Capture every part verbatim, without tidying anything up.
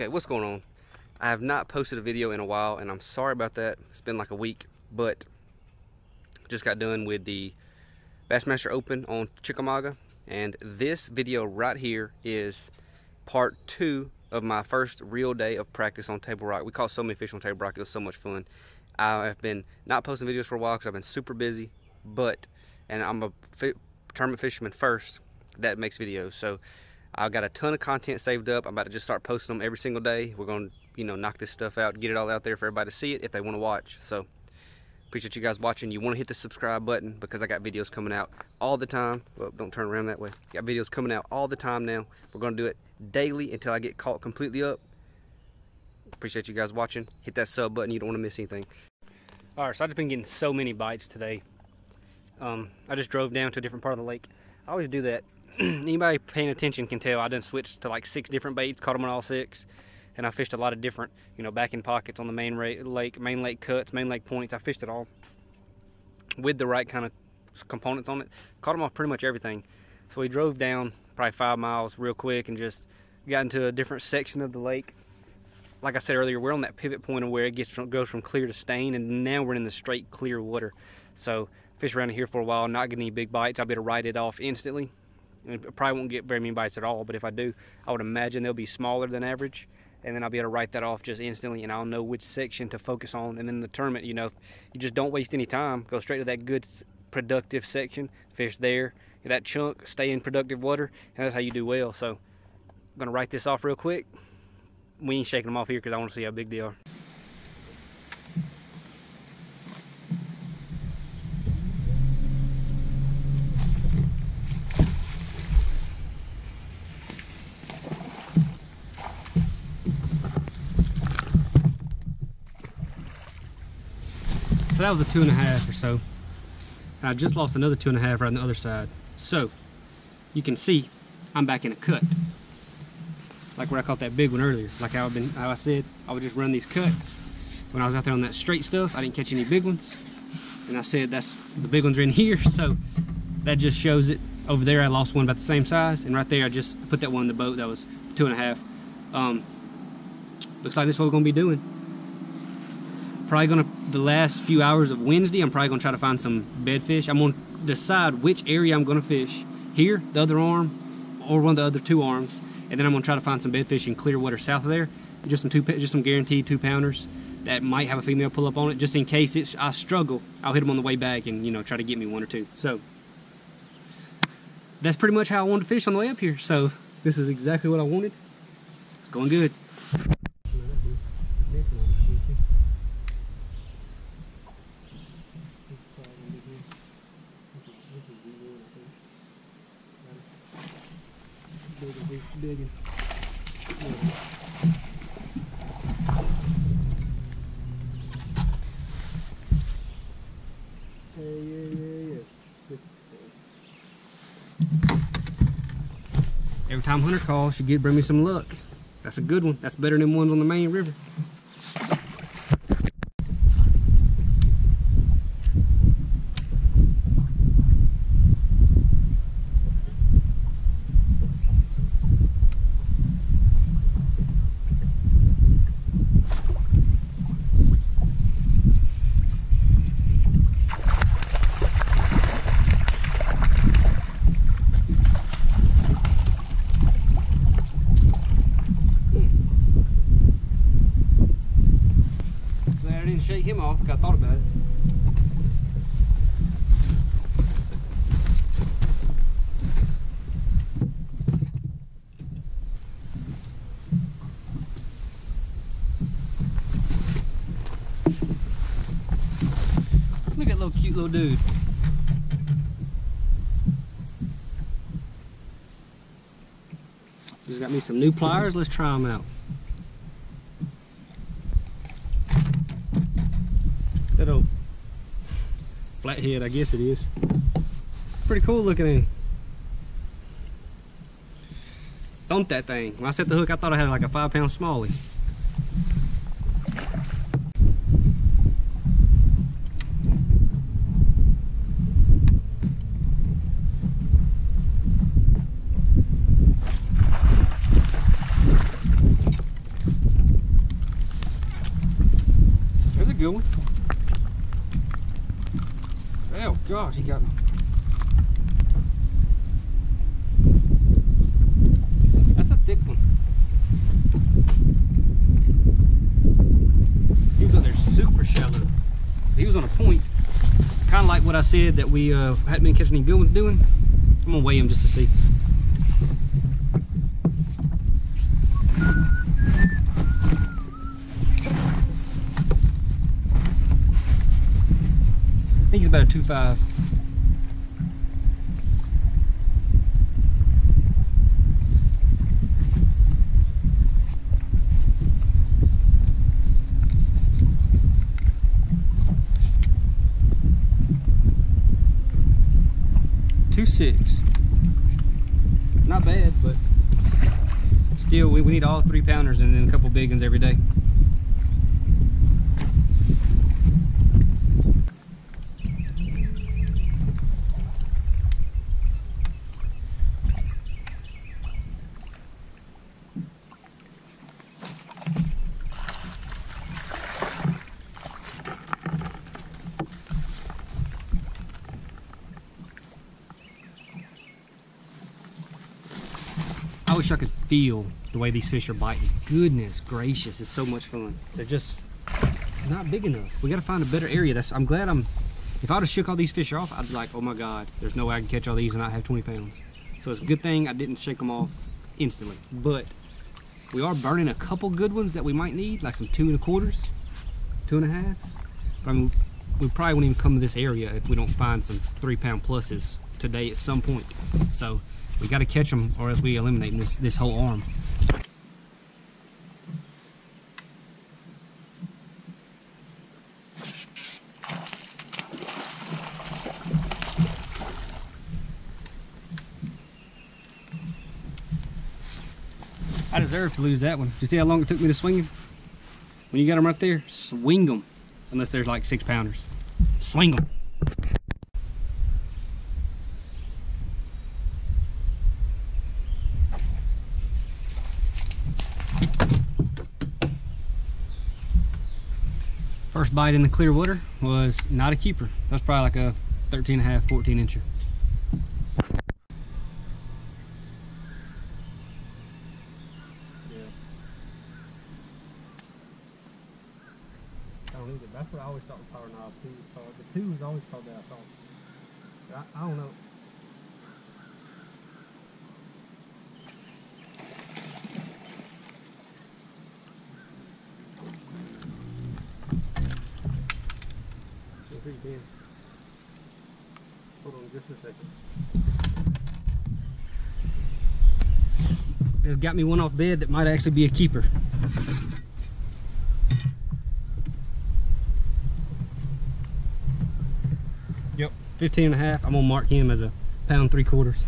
Okay, what's going on? I have not posted a video in a while, and I'm sorry about that. It's been like a week, but just got done with the Bassmaster Open on Chickamauga, and this video right here is part two of my first real day of practice on Table Rock. We caught so many fish on Table Rock, it was so much fun. I have been not posting videos for a while because I've been super busy, but, and I'm a fi tournament fisherman first, that makes videos, so I've got a ton of content saved up. I'm about to just start posting them every single day. We're going to, you know, knock this stuff out, get it all out there for everybody to see it if they want to watch. So, appreciate you guys watching. You want to hit the subscribe button because I got videos coming out all the time. Well, don't turn around that way. Got videos coming out all the time now. We're going to do it daily until I get caught completely up. Appreciate you guys watching. Hit that sub button. You don't want to miss anything. All right, so I've just been getting so many bites today. Um, I just drove down to a different part of the lake. I always do that. Anybody paying attention can tell I done switched to like six different baits, caught them on all six, and I fished a lot of different, you know, back in pockets on the main lake, main lake cuts, main lake points. I fished it all with the right kind of components on it. Caught them off pretty much everything. So we drove down probably five miles real quick and just got into a different section of the lake. Like I said earlier, we're on that pivot point of where it gets from, goes from clear to stain, and now we're in the straight clear water. So fish around here for a while, not getting any big bites. I better write it off instantly. I probably won't get very many bites at all, but if I do, I would imagine they'll be smaller than average, and then I'll be able to write that off just instantly, and I'll know which section to focus on. And then the tournament, you know, you just don't waste any time. Go straight to that good, productive section, fish there, that chunk, stay in productive water, and that's how you do well. So I'm going to write this off real quick. We ain't shaking them off here because I want to see how big they are. So that was a two and a half or so, and I just lost another two and a half right on the other side. So you can see I'm back in a cut, like where I caught that big one earlier. Like how I've been, how I said I would just run these cuts. When I was out there on that straight stuff, I didn't catch any big ones, and I said that's the big ones are in here. So that just shows it. Over there I lost one about the same size, and right there I just put that one in the boat that was two and a half. Um, looks like this is what we're gonna be doing. Probably gonna, the last few hours of Wednesday, I'm probably gonna try to find some bed fish. I'm gonna decide which area I'm gonna fish, here, the other arm, or one of the other two arms, and then I'm gonna try to find some bed fish in clear water south of there. Just some two, just some guaranteed two pounders that might have a female pull up on it, just in case it's, I struggle, I'll hit them on the way back and, you know, try to get me one or two. So that's pretty much how I wanted to fish on the way up here. So this is exactly what I wanted. It's going good. Digging. Yeah, yeah, yeah, yeah. Every time Hunter calls, she get bring me some luck. That's a good one. That's better than ones on the main river. Shake him off, I thought about it. Look at that little cute little dude. Just got me some new pliers, let's try them out. That old flathead, I guess it is. Pretty cool looking in. Thumped that thing. When I set the hook, I thought I had like a five pound smallie. good one. Oh God, he got one. That's a thick one. He was on there super shallow. He was on a point, kind of like what I said that we uh, hadn't been catching any good ones doing. I'm gonna weigh him just to see. I think he's about a two five. two six. Not bad, but still we, we need all three pounders and then a couple big ones every day. I wish I could feel the way these fish are biting. Goodness gracious, it's so much fun. They're just not big enough. We gotta find a better area. That's, I'm glad I'm, if I would've shook all these fish off, I'd be like, oh my God, there's no way I can catch all these and not have twenty pounds. So it's a good thing I didn't shake them off instantly. But we are burning a couple good ones that we might need, like some two and a quarters, two and a halves. But I mean, we probably wouldn't even come to this area if we don't find some three pound pluses today at some point. So. We got to catch them or else we eliminate this, this whole arm. I deserve to lose that one. Do you see how long it took me to swing him? When you got them right there, swing them. Unless there's like six pounders. Swing them. First bite in the clear water was not a keeper. That's probably like a thirteen and a half, fourteen incher. Yeah. I don't either. That's what I always thought the power knob two was called. The two was always called that, I thought. But I, I don't know. Pretty big. Hold on just a second. Just got me one off bed that might actually be a keeper. Yep, fifteen and a half. I'm gonna mark him as a pound three quarters.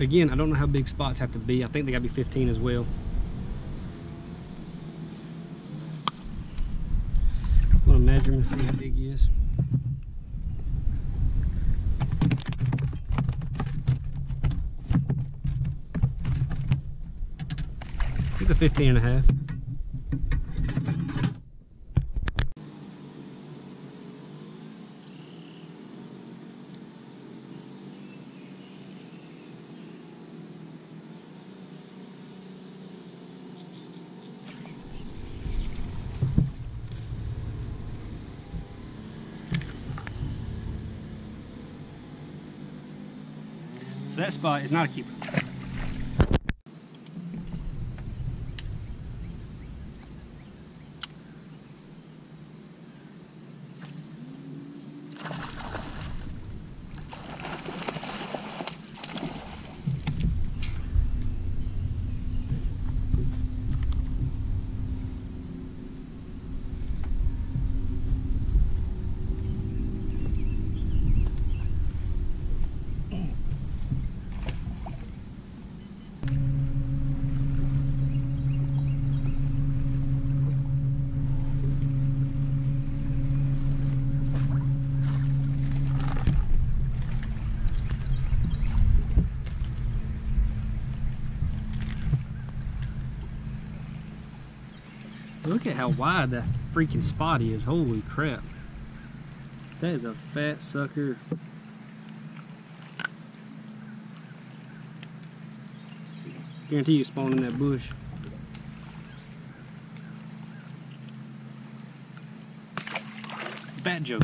Again, I don't know how big spots have to be. I think they gotta be fifteen as well. I'm gonna measure him and see how big he is. He's a fifteen and a half. That spot is not a keeper. Look at how wide that freaking spot is. Holy crap. That is a fat sucker. Guarantee you spawn in that bush. Bat joke.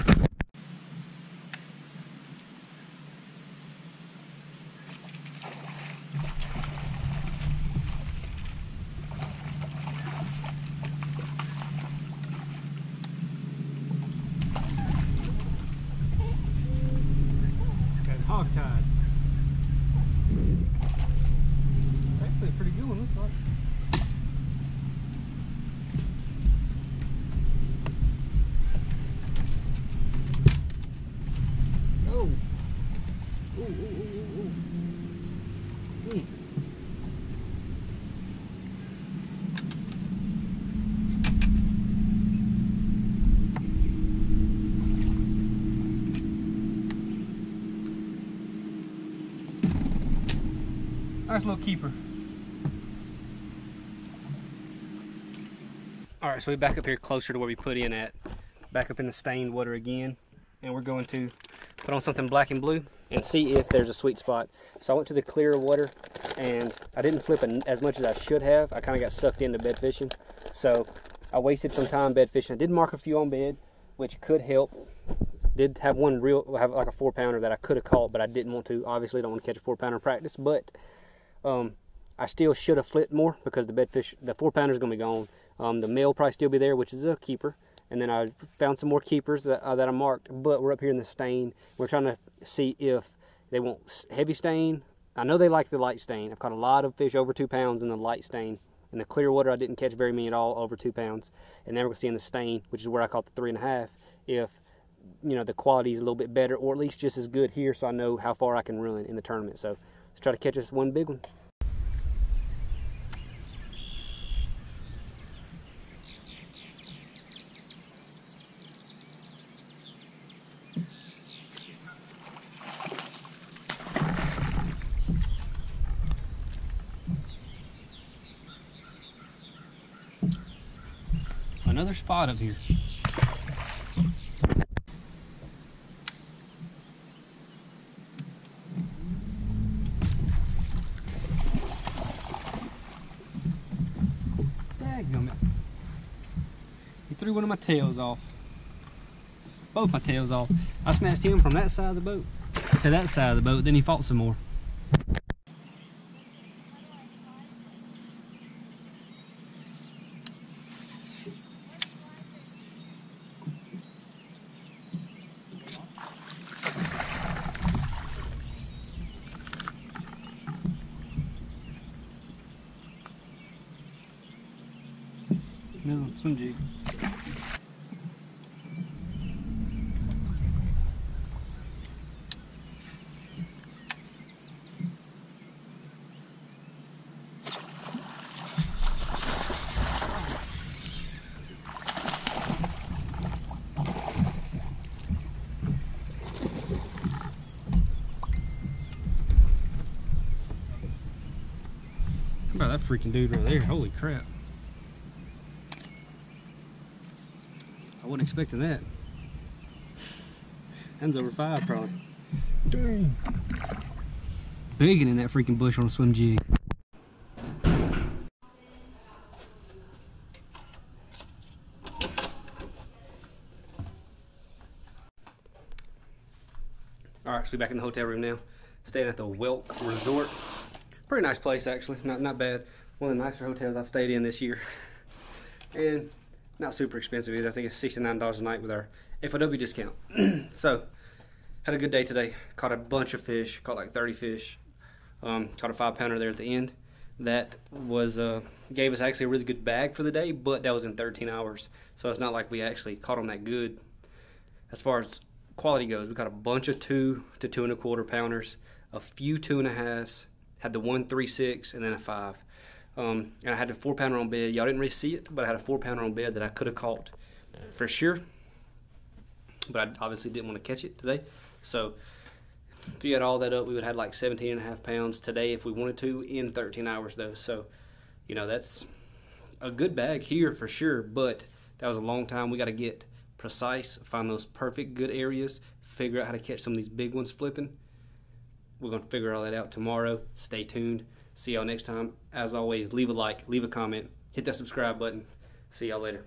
Nice little keeper. All right, so we're back up here closer to where we put in at. Back up in the stained water again. And we're going to put on something black and blue and see if there's a sweet spot. So I went to the clear water and I didn't flip as much as I should have. I kind of got sucked into bed fishing. So I wasted some time bed fishing. I did mark a few on bed, which could help. Did have one real, have like a four pounder that I could have caught, but I didn't want to. Obviously don't want to catch a four pounder in practice, but Um, I still should have flipped more because the bedfish, the four pounder is going to be gone. Um, the male will probably still be there, which is a keeper. And then I found some more keepers that, uh, that I marked, but we're up here in the stain. We're trying to see if they want heavy stain. I know they like the light stain. I've caught a lot of fish over two pounds in the light stain. In the clear water, I didn't catch very many at all over two pounds. And now we're going to see in the stain, which is where I caught the three and a half, if you know the quality is a little bit better or at least just as good here, so I know how far I can run in the tournament. So let's try to catch this one big one. Another spot up here. Threw one of my tails off, both my tails off. I snatched him from that side of the boat to that side of the boat, then he fought some more. Another one, swim jig. That freaking dude right there, holy crap. I wasn't expecting that. That's over five probably. Dang. Biggin' in that freaking bush on a swim jig. Alright, so we're back in the hotel room now. Staying at the Welk Resort. Pretty nice place actually, not not bad. One of the nicer hotels I've stayed in this year. And not super expensive either. I think it's sixty-nine dollars a night with our F O W discount. So, had a good day today. Caught a bunch of fish, caught like thirty fish. Um, caught a five pounder there at the end. That was, uh, gave us actually a really good bag for the day, but that was in thirteen hours. So it's not like we actually caught them that good. As far as quality goes, we caught a bunch of two to two and a quarter pounders, a few two and a halves, had the one, three, six, and then a five. Um, and I had a four pounder on bed. Y'all didn't really see it, but I had a four pounder on bed that I could have caught for sure. But I obviously didn't want to catch it today. So if you had all that up, we would have had like seventeen and a half pounds today if we wanted to in thirteen hours though. So, you know, that's a good bag here for sure, but that was a long time. We got to get precise, find those perfect good areas, figure out how to catch some of these big ones flipping. We're going to figure all that out tomorrow. Stay tuned. See y'all next time. As always, leave a like, leave a comment, hit that subscribe button. See y'all later.